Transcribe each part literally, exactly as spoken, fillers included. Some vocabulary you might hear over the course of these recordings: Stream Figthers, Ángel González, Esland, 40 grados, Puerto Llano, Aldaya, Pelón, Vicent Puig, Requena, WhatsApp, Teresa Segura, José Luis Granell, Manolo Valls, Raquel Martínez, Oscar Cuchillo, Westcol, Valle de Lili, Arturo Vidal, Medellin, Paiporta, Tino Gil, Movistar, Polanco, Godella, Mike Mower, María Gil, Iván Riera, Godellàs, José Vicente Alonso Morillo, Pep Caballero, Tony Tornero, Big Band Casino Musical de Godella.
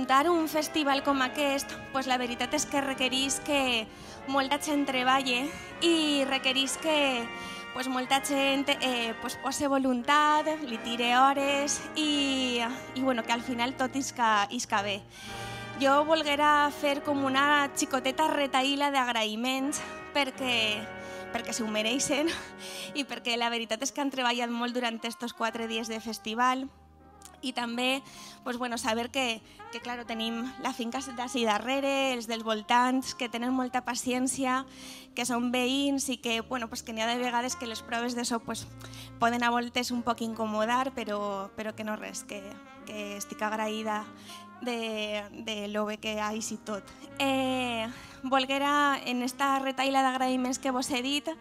muntar un festival com aquest, pues la veritat és que requereix que molta gent treballe i requereix que pues molta gent eh, pues pose voluntat, li tire hores i, i bueno, que al final tot isca, isca bé. Jo volguera fer com una xicoteta retaïla d'agraïments perquè, perquè s'ho mereixen i perquè la veritat és que han treballat molt durant aquests quatre dies de festival. I també pues, bueno, saber que, que claro, tenim la finca d'ací darrere, els dels voltants, que tenen molta paciència, que són veïns i que, bueno, pues, que n'hi ha de vegades que les proves de so pues, poden a voltes un poc incomodar, però, però que no res, que, que estic agraïda de, de lo bé que hi ha tot. Eh, volguera, en esta retaïla d'agraïments que vos he dit,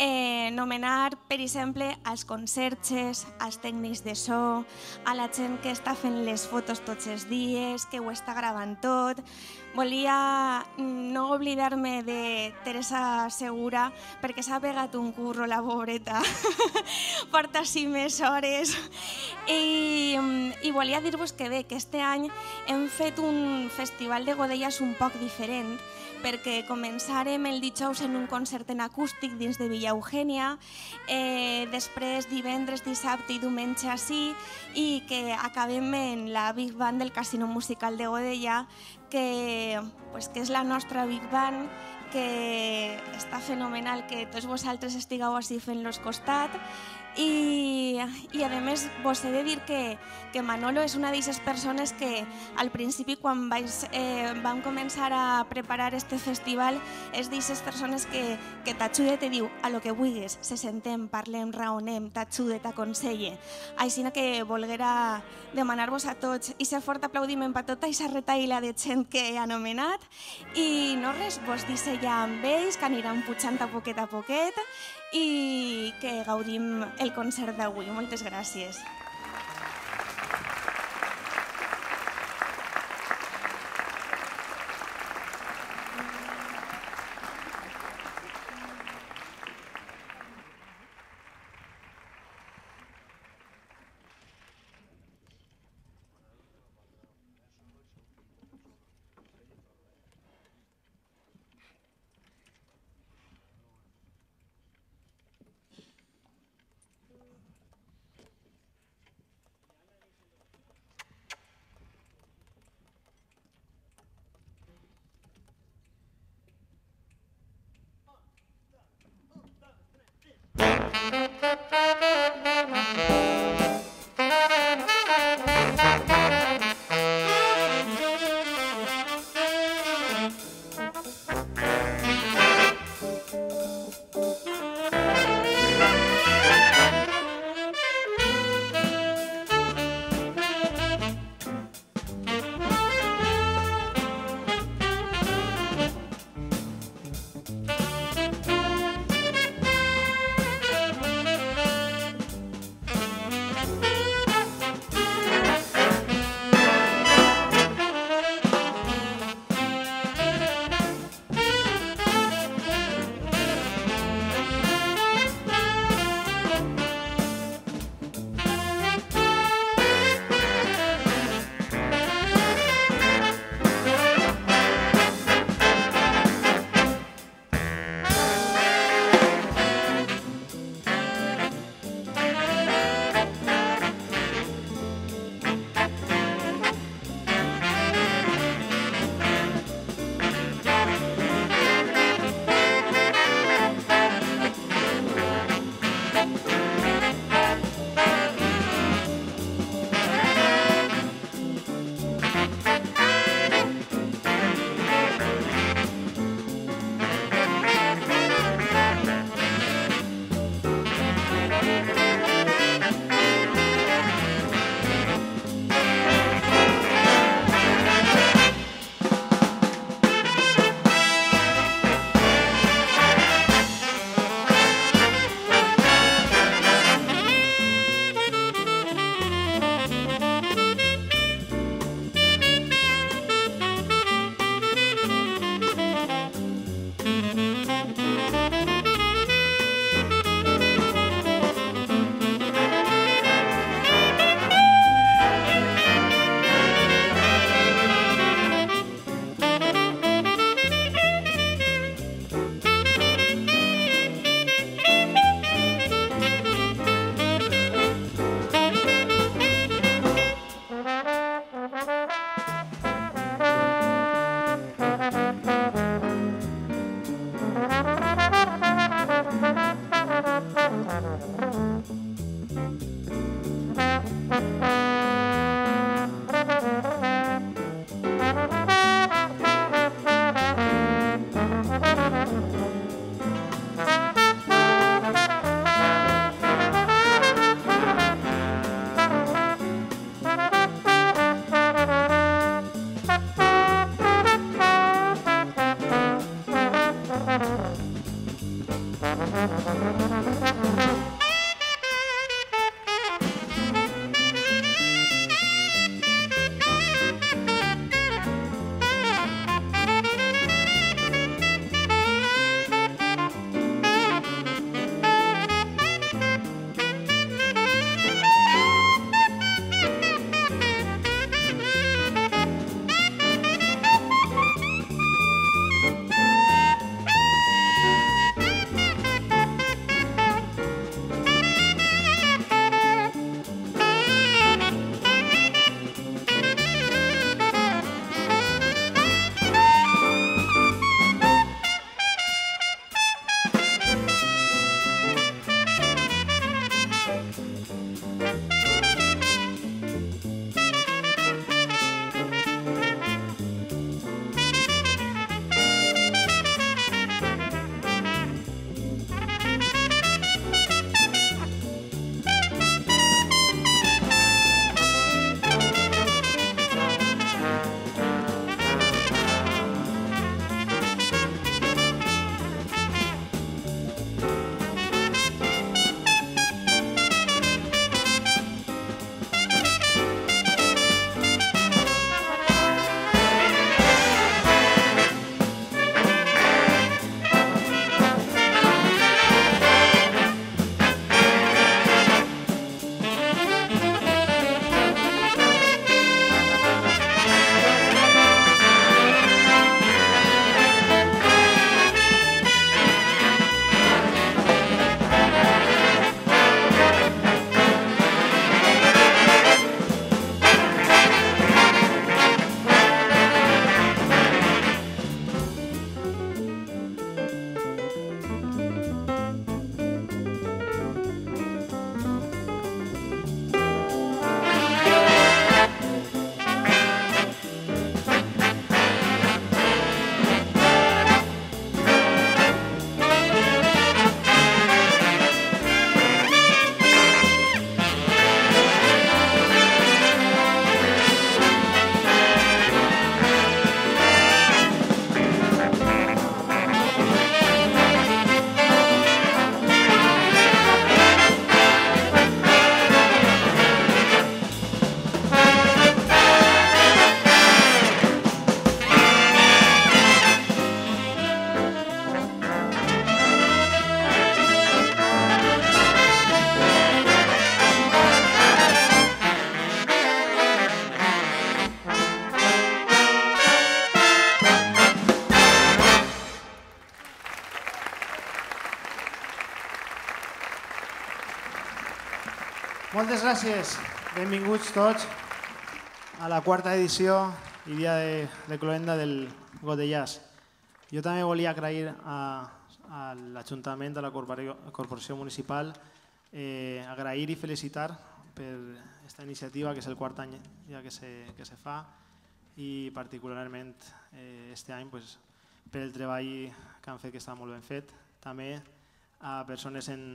Eh, nomenar, per exemple, als conserges, als tècnics de so, a la gent que està fent les fotos tots els dies, que ho està gravant tot. Volia no oblidar-me de Teresa Segura perquè s'ha pegat un curro, la pobreta. Porta sí més hores. I, i volia dir-vos que bé, que este any hem fet un festival de Godella un poc diferent, perquè començarem el dijous en un concert en acústic dins de Villa Eugènia, eh, després divendres, dissabte i diumenge així, i que acabem en la Big Band del Casino Musical de Godella, que, pues, que és la nostra Big Band, que està fenomenal que tots vosaltres estigueu així fent los costat. I, i a més vos he de dir que, que Manolo és una d'aquestes persones que al principi quan vais, eh, vam començar a preparar este festival és d'aquestes persones que, que t'ajuda i te diu a lo que vulguis, se sentem, parlem, raonem, t'ajuda, t'aconsella. Així que volguera demanar-vos a tots i ser fort aplaudiment per tota aquesta retaïla de gent que he anomenat i no res, vos dice ja amb ells que aniran pujant a poquet a poquet i que gaudim el concert d'avui. Moltes gràcies. Moltes gràcies. Benvinguts tots a la quarta edició i dia de, de cloenda del Godellàs. Jo també volia agrair a l'Ajuntament, a la Corporació Municipal, eh, agrair i felicitar per aquesta iniciativa, que és el quart any ja que se, que se fa, i particularment eh, este any pues, per el treball que han fet, que està molt ben fet. També a persones en,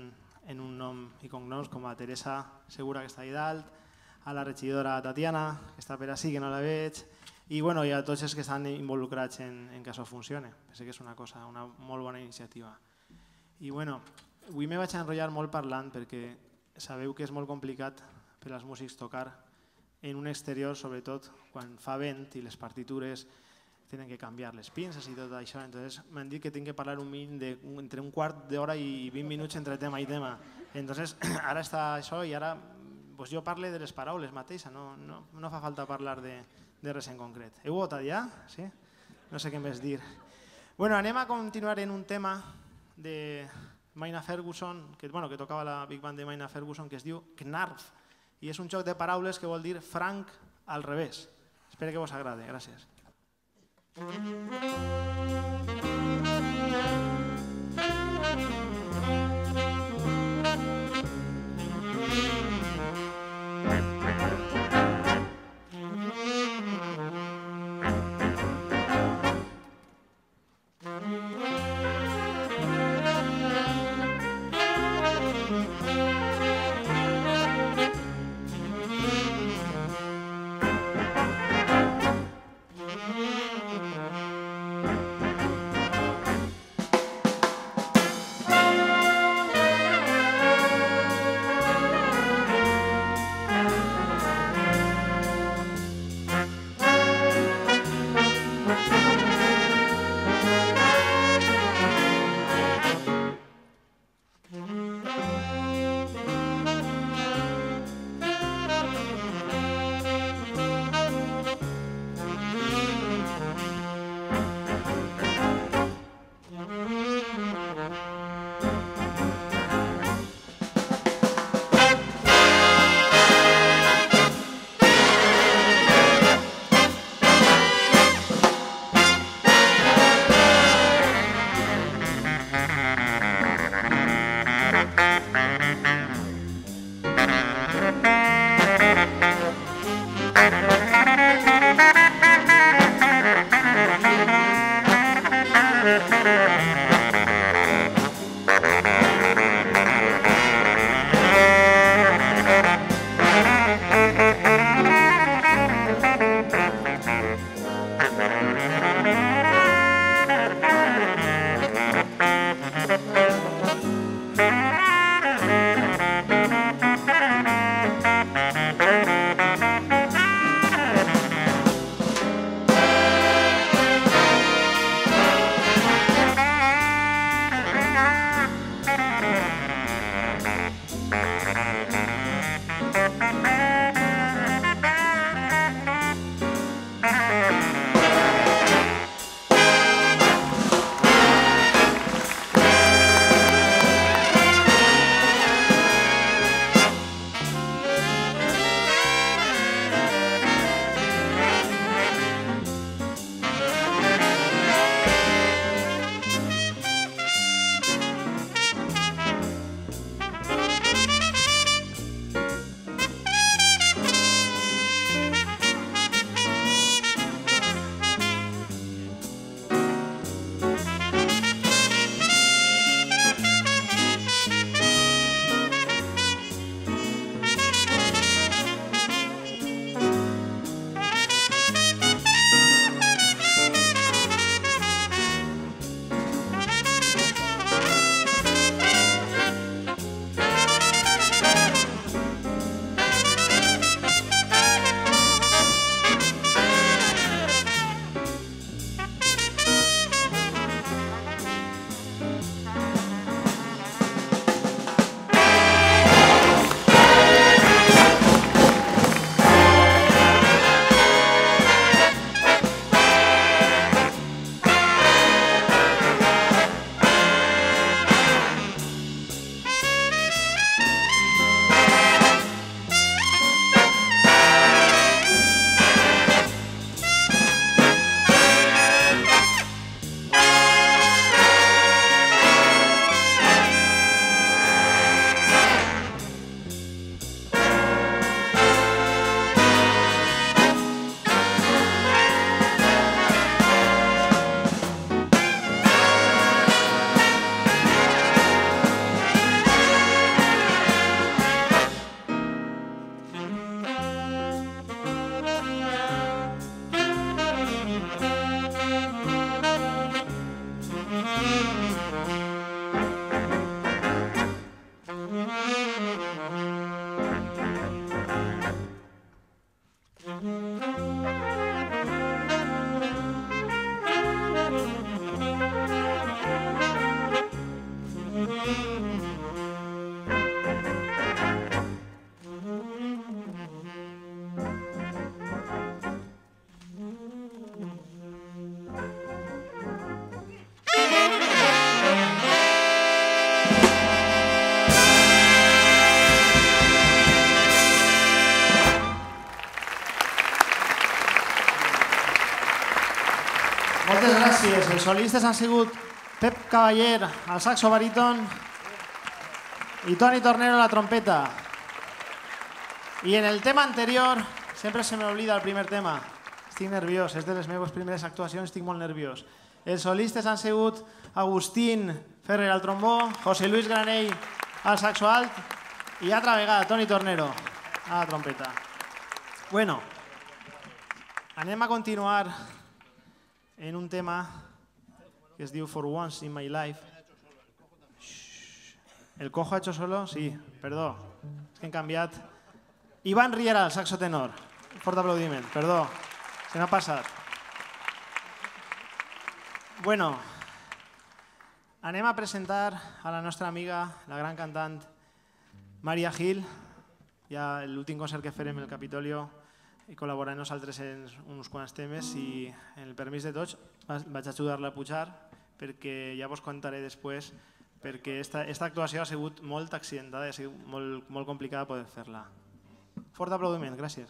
en un nom i cognoms, com a Teresa Segura, que està allà dalt, a la regidora Tatiana, que està per ací, que no la veig, i, bueno, i a tots els que estan involucrats en, en que això funcione. Penso que és una cosa, una molt bona iniciativa. I bueno, avui me vaig enrotllar molt parlant perquè sabeu que és molt complicat per als músics tocar en un exterior, sobretot quan fa vent i les partitures tenen que canviar les pinces i tot això. Entonces m'han dit que tinc que parlar un mínim de entre un quart d'hora i vint minuts entre tema i tema. Entonces ara està això i ara pues jo parlo de les paraules mateixes, no, no, no fa falta parlar de, de res en concret. Heu votat ja? Sí? No sé què més dir. Bueno, anem a continuar en un tema de Maina Ferguson, que, bueno, que tocava la Big Band de Maina Ferguson, que es diu Knarf, i és un joc de paraules que vol dir franc al revés. Espero que vos agrade. Gràcies. Moltes gràcies. Els solistes han sigut Pep Caballero al saxo baríton y Tony Tornero a la trompeta. Y en el tema anterior, siempre se me olvida el primer tema, estic nerviós, és de les meves primeres actuacions, estic molt nerviós. Els solistes han sigut Agustín Ferrer al trombó, José Luis Granell al saxo alt y altra vegada Tony Tornero a la trompeta. Bueno, anem a continuar en un tema que es diu For Once in My Life. El cojo ha hecho solo, sí, perdó, és que hem canviat. Iván Riera al saxo tenor, fort aplaudiment, perdó, se n'ha passat. Bueno, anem a presentar a la nostra amiga, la gran cantant María Gil. Ja l'últim concert que farem al Capitolio i col·laborant nosaltres en uns quants temes i en el permís de tots vaig ajudar-la a pujar perquè ja vos contaré després, perquè aquesta actuació ha sigut molt accidentada i ha sigut molt, molt complicada poder fer-la. Fort aplaudiment, gràcies.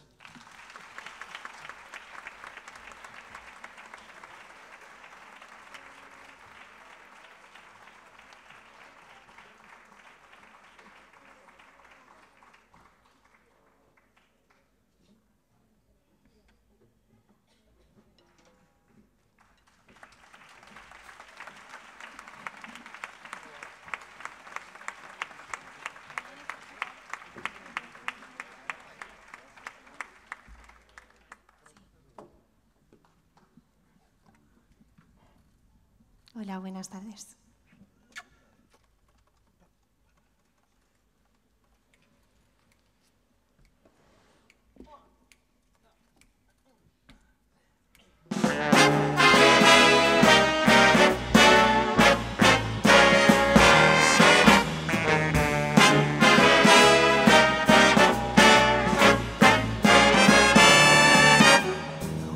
Hola, buenas tardes.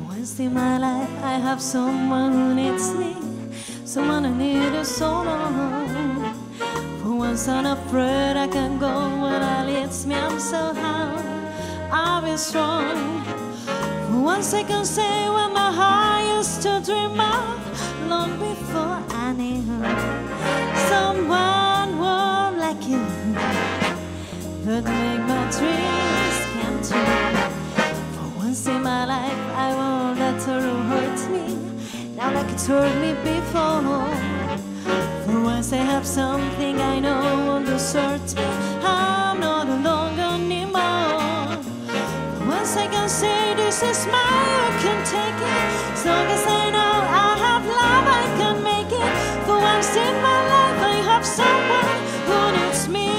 Once in my life, I have someone who needs me. Someone I need is so long. For once I'm afraid I can go where I leads me. I'm so hard, I'll be strong. For once I can say what my heart used to dream of long before I knew someone warm like you would make my dreams come true. For once in my life I won't let her hurt me. Now like it's hurt me before. For once I have something I know won't desert me. I'm not alone anymore. For once I can say this is mine, I can take it. As long as I know I have love, I can make it. For once in my life I have someone who needs me.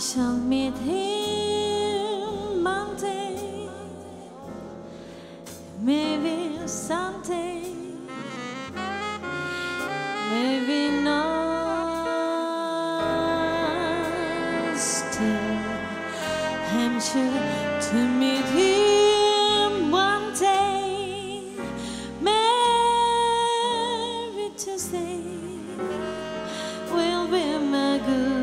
Shall meet him Monday, maybe Sunday, maybe not. Still, I'm sure to meet him one day, maybe Tuesday will be my good.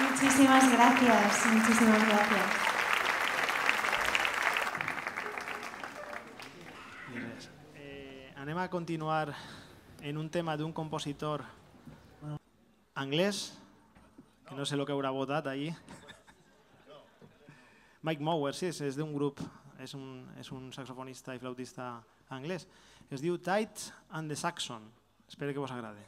Muchísimas gracias, muchísimas gracias. Eh, anem a continuar en un tema d'un compositor anglès, que no sé el que haurà votat allí. Mike Mower, sí, és d'un grup, és un, és un saxofonista i flautista anglès. Es diu Tight and the Saxon. Espero que vos agrade.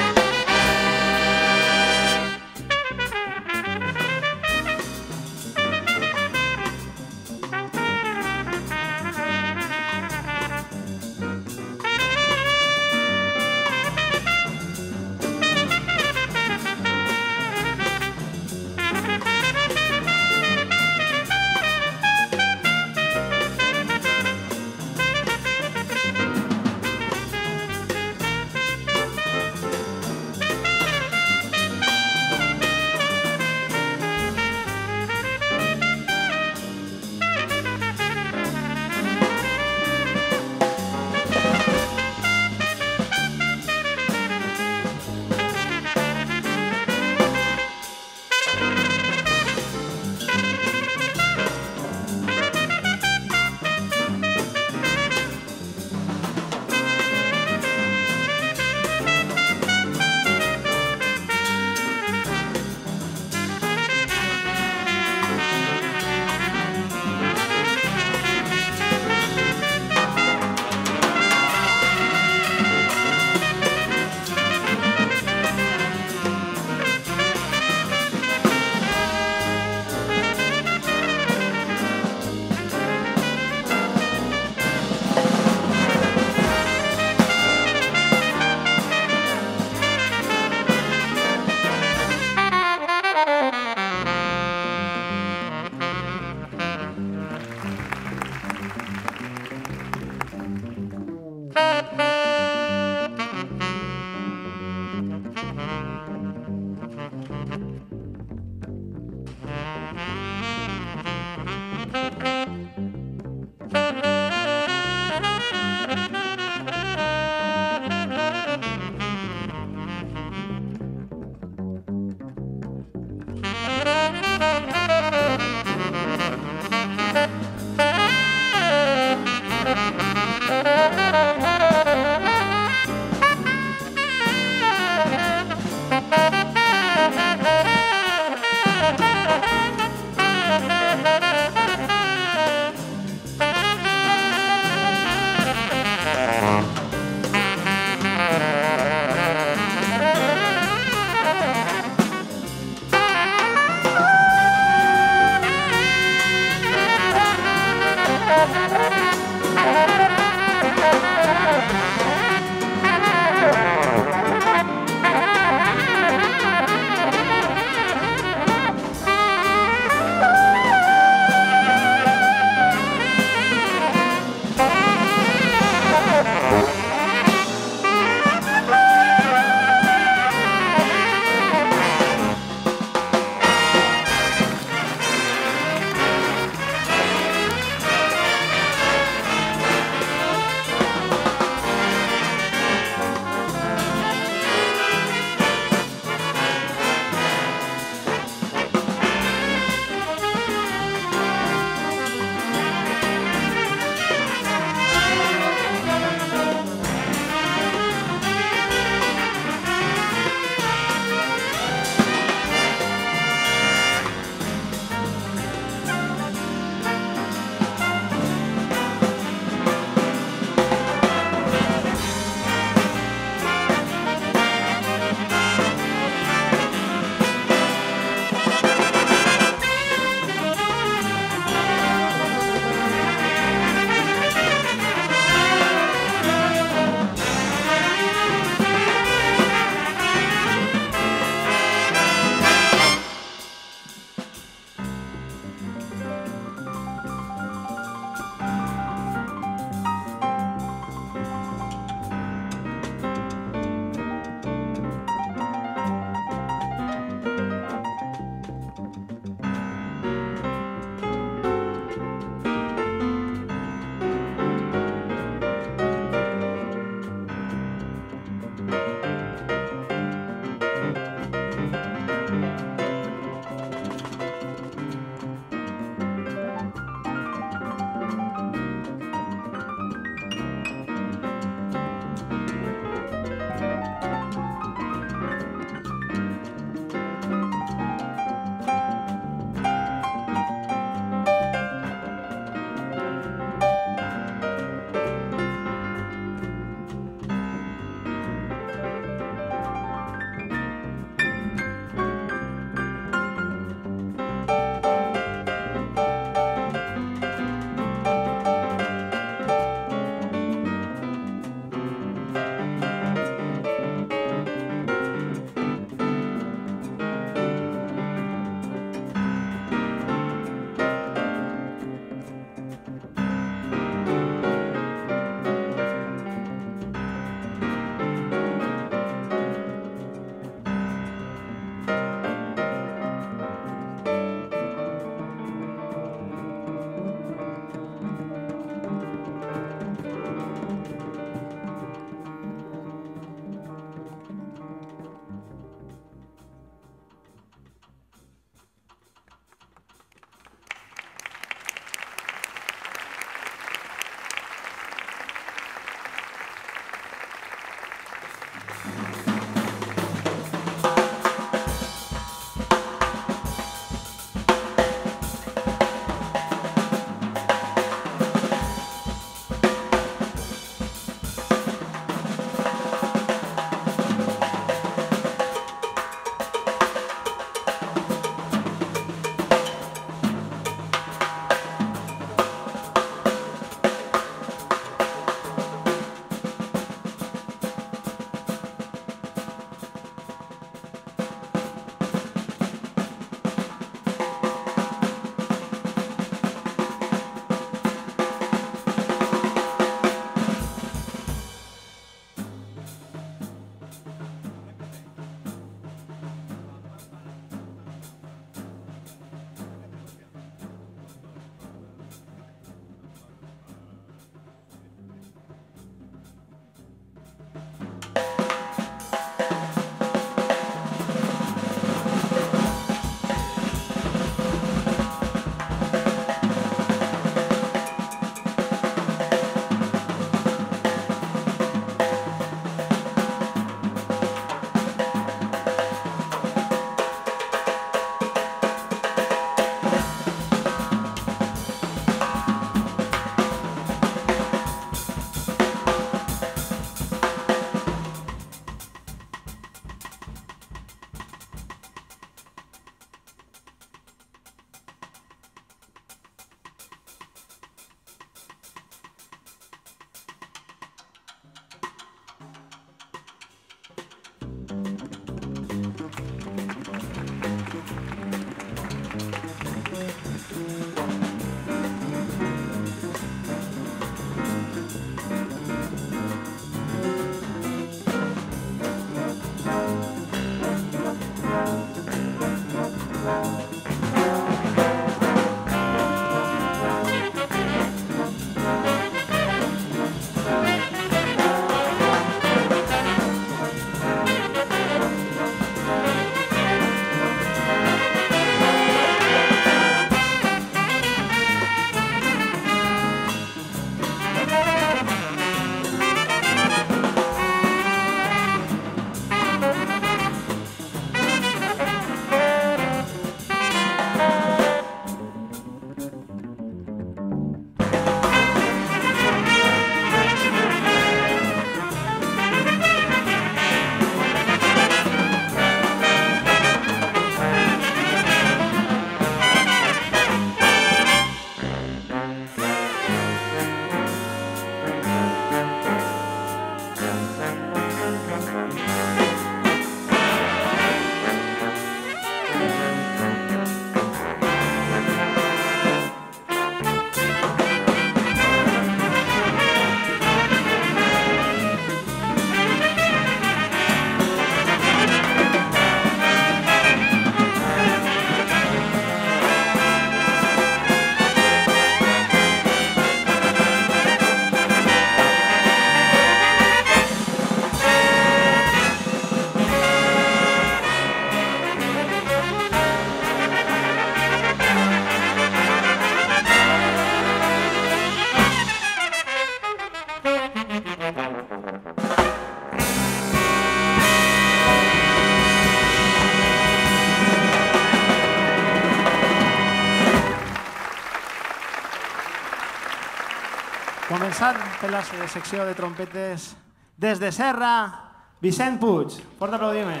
Començant fent la secció de trompetes des de Serra, Vicent Puig. Fort aplaudiment.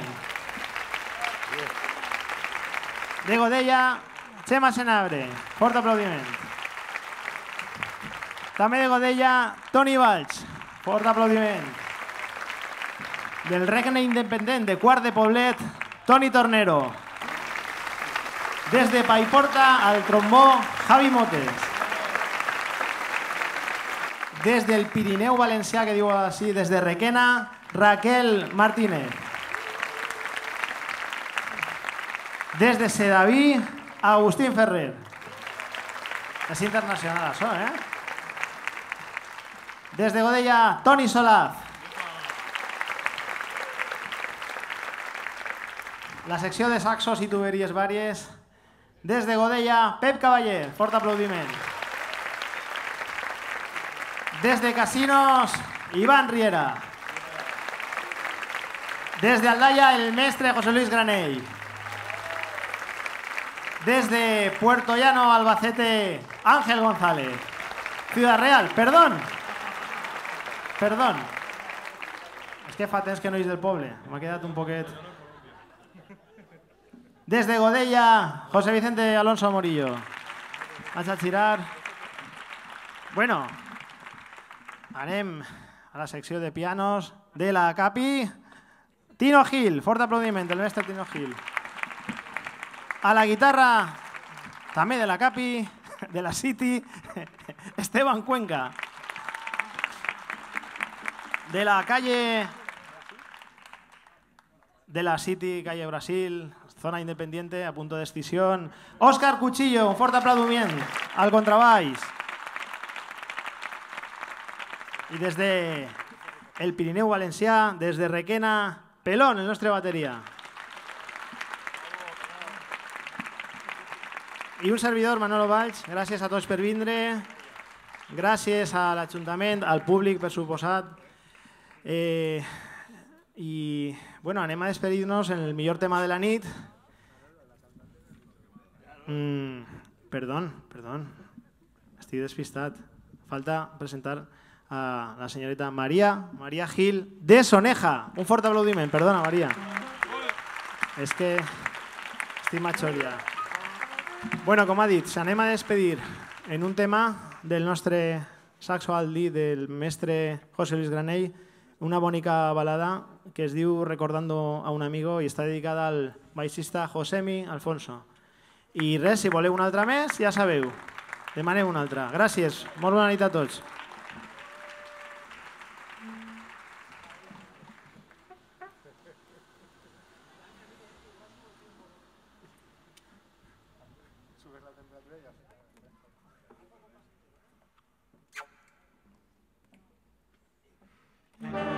De Godella, Chema Senabre. Fort aplaudiment. També de Godella, Toni Valch. Fort aplaudiment. Del Regne Independent de Quart de Poblet, Tony Tornero. Des de Paiporta al trombó, Javi Motes. Des del Pirineu Valencià, que diu així, des de Requena, Raquel Martínez. Des de Sedaví, Agustín Ferrer. És internacional, això, eh? Des de Godella, Toni Solaz. La secció de saxos i tuberies vàries. Des de Godella, Pep Caballero. Fort aplaudiment. Desde Casinos, Iván Riera. Desde Aldaya, el mestre José Luis Granell. Desde Puerto Llano, Albacete, Ángel González. Ciudad Real, perdón. Perdón. Es que fa temps que no és del poble. M'ha quedat un poquet. Desde Godella, José Vicente Alonso Morillo. Vaig a tirar. Bueno. Anem a la secció de pianos de la Capi. Tino Gil, fort aplaudiment, el mestre Tino Gil. A la guitarra, també de la Capi, de la City, Esteban Cuenca. De la calle, de la City, calle Brasil, zona independiente, a punto de escisión, Oscar Cuchillo, un fort aplaudiment al contrabaix. I des del Pirineu Valencià, des de Requena, Pelón, el nostre bateria. I un servidor, Manolo Valls, gràcies a tots per vindre, gràcies a l'Ajuntament, al públic, per suposat. I anem a despedir-nos en el millor tema de la nit. Perdó, perdó, estic despistat. Falta presentar a la señorita María, María Gil de Soneja. Un fuerte aplaudimiento, perdona María. Es que estoy machoria. Bueno, como ha dicho, se anima a despedir en un tema del nostre saxo aldi del mestre José Luis Granell, una bonica balada que es diu Recordando a un amigo y está dedicada al baixista Josemi Alfonso. I res, si voleu una altra més, ja sabeu, demaneu una altra. Gràcies, molt bona nit a tots. Thank you.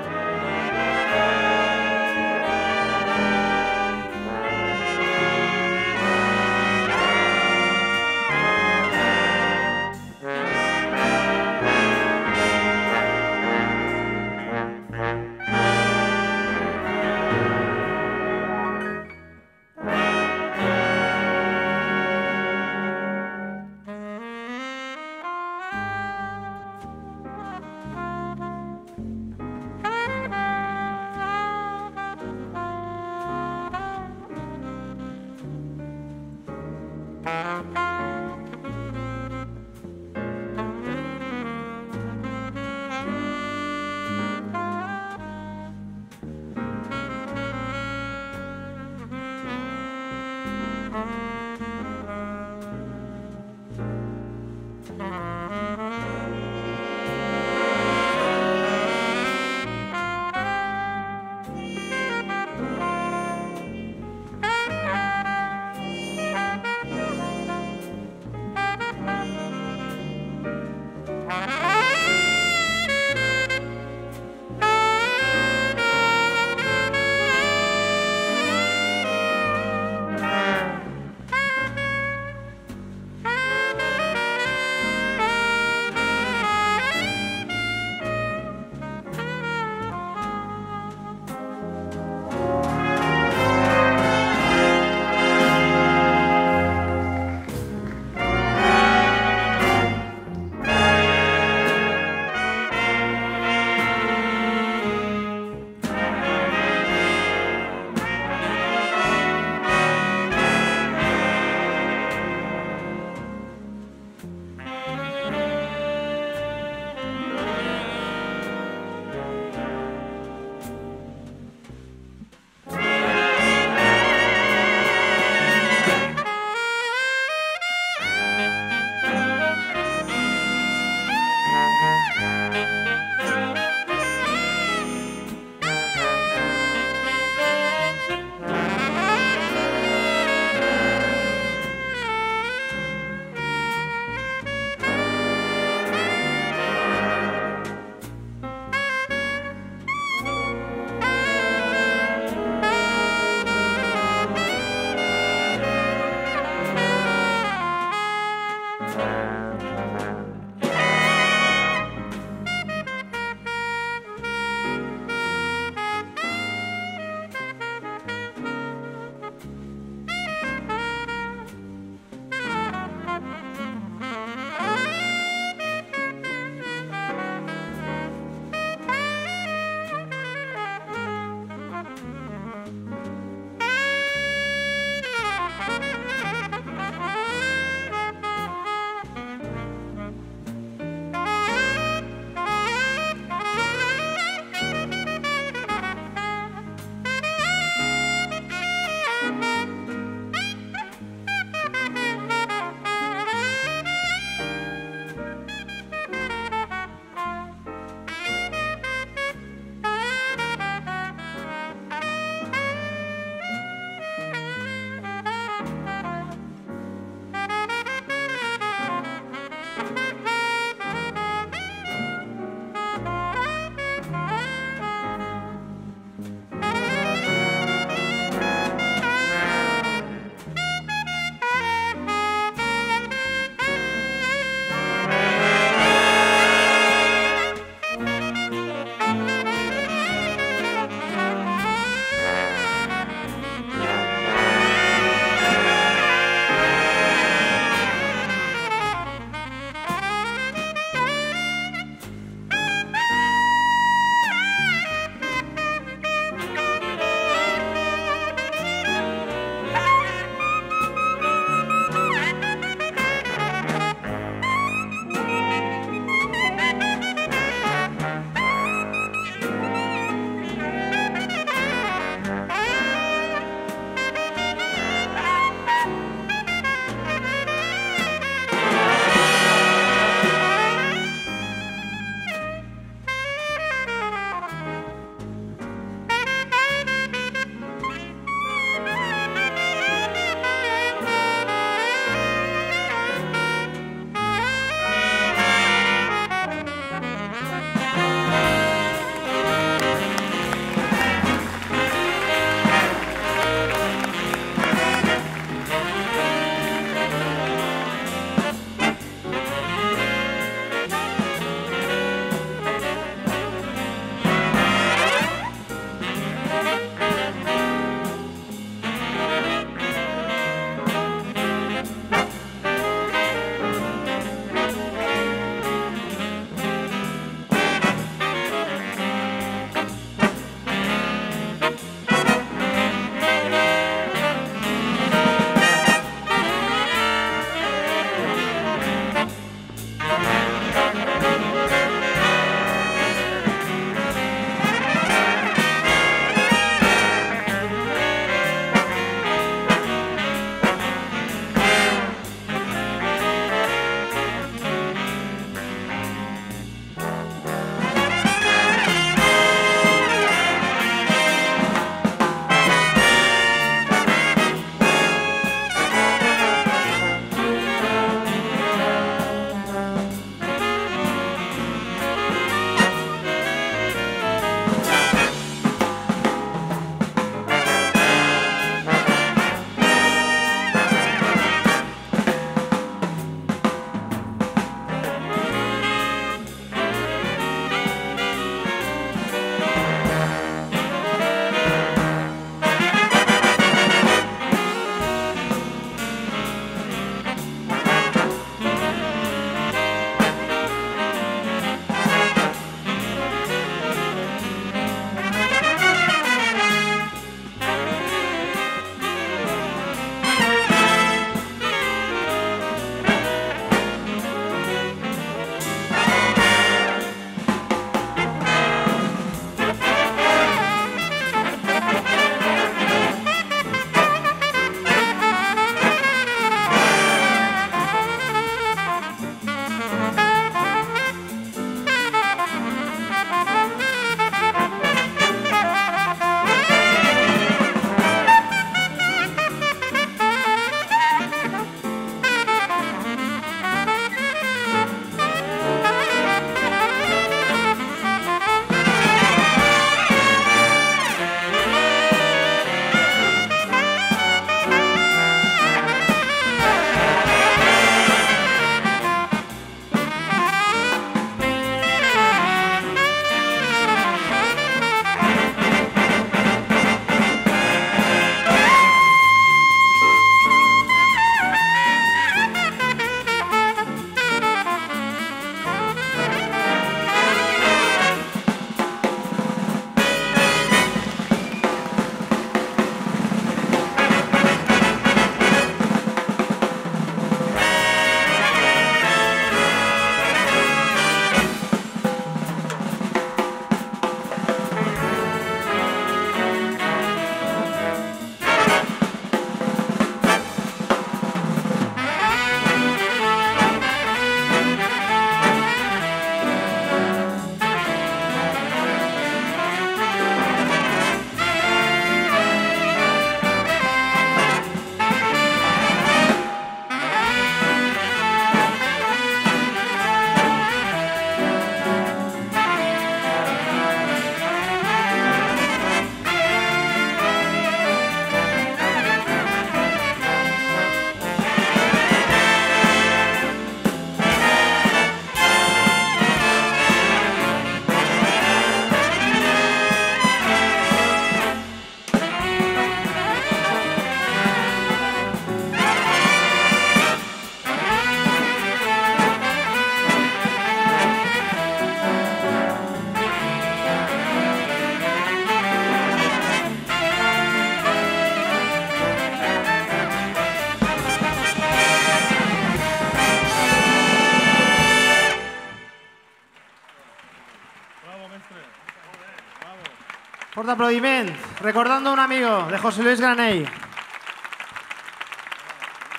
Fort aplaudiment, recordando a un amigo de José Luis Granell.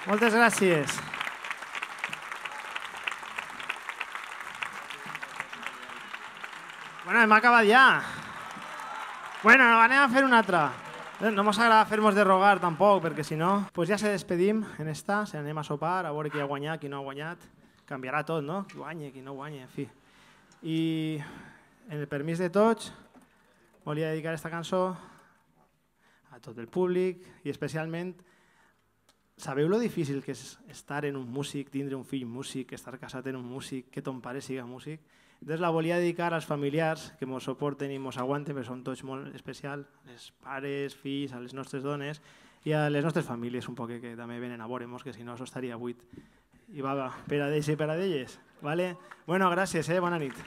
Muchas gracias. Bueno, hem acabat ja. Bueno, anem a fer una altra. No mos agrada fer-nos de rogar tampoc, perquè si no, pues ja se despedim en esta, se anem a sopar, a veure qui ha guanyat, qui no ha guanyat. Canviarà tot, no? Qui guanya, qui no guanya, en fi. I en el permís de tots, volia dedicar esta cançó a tot el públic i especialment, sabeu lo difícil que és estar en un músic, tindre un fill músic, estar casat en un músic, que ton pare siga músic? Entonces la volia dedicar als familiars que mos soporten i mos aguanten, perquè són tots molt especials, els pares, fills, a les nostres dones i a les nostres famílies un poc que també venen a veure-mos, que si no això estaria buit. I va, per a d'ells i per a d'elles. Vale? Bueno, gràcies, eh? Bona nit.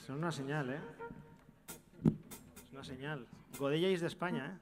És una senyal, eh? Señal. Godella es de España, ¿eh?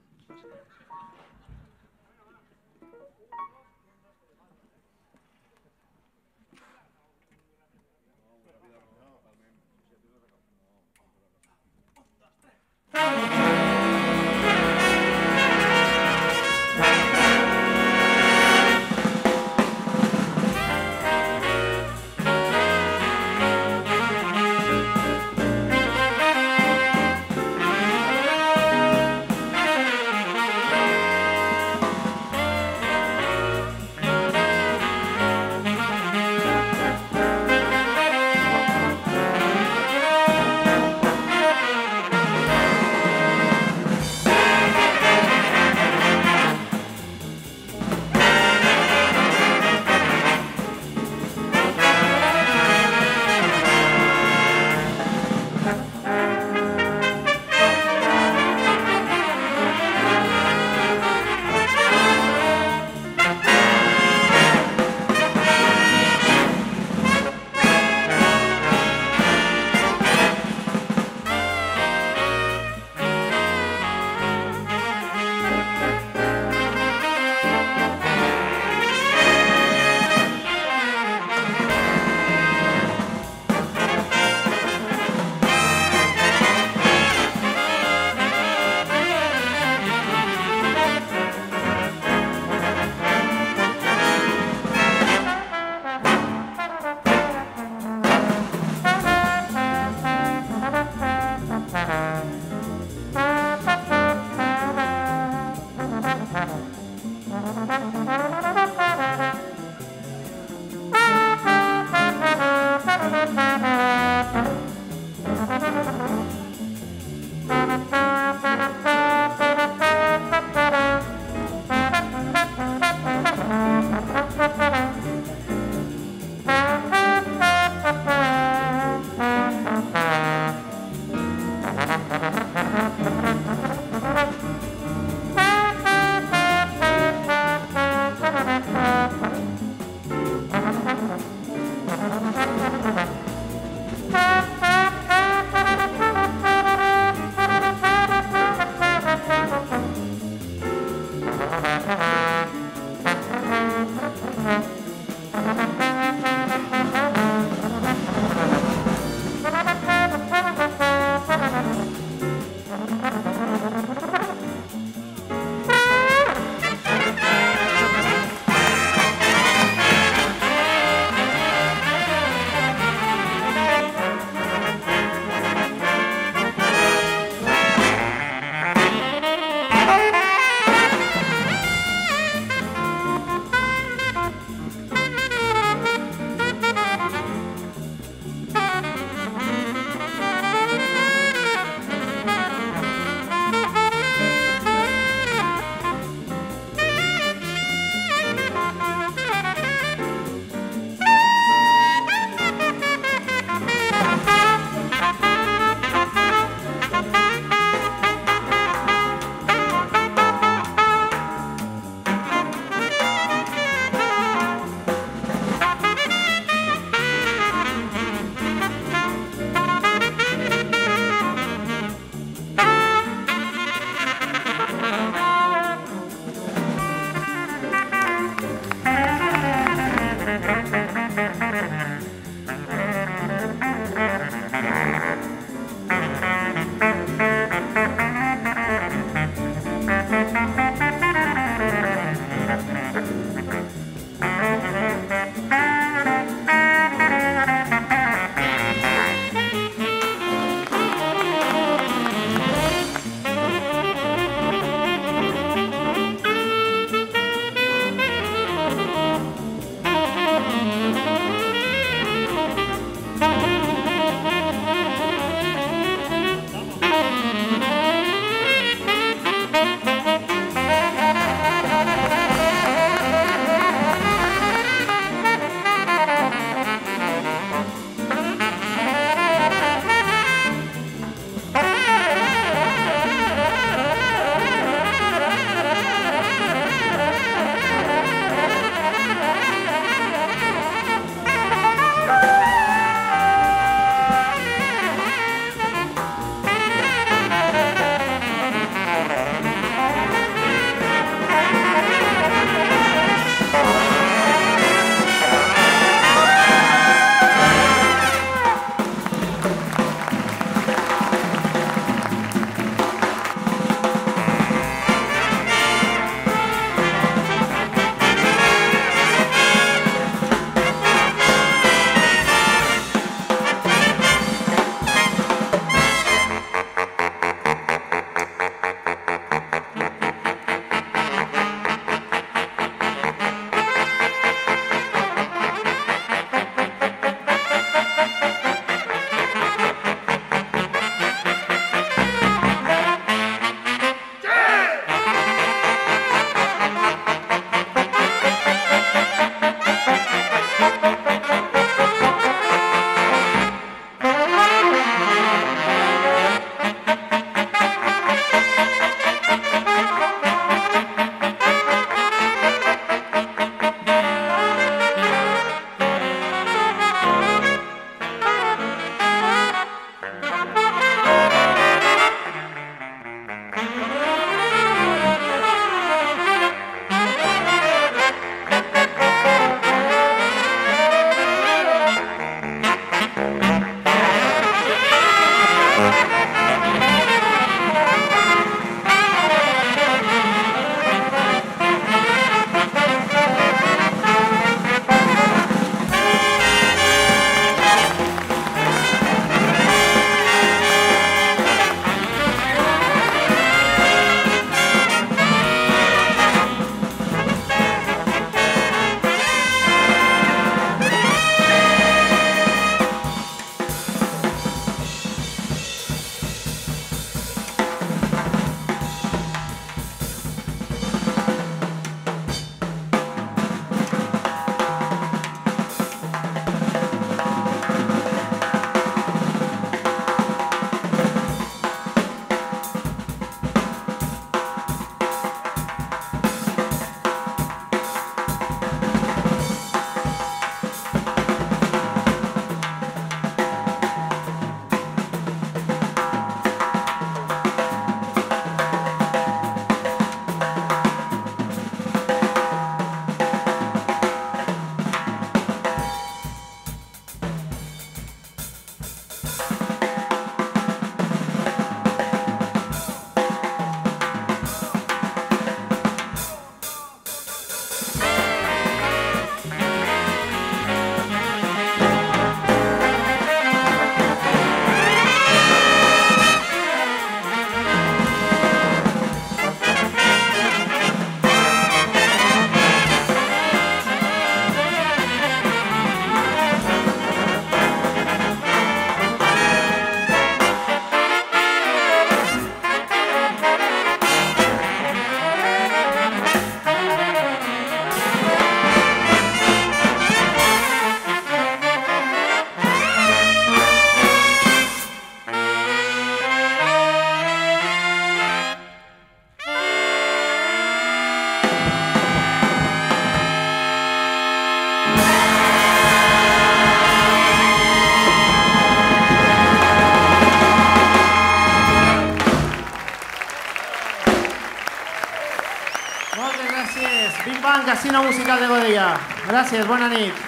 Big Band Casino Musical de Godella. Gràcies, bona nit.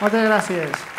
Moltes gràcies.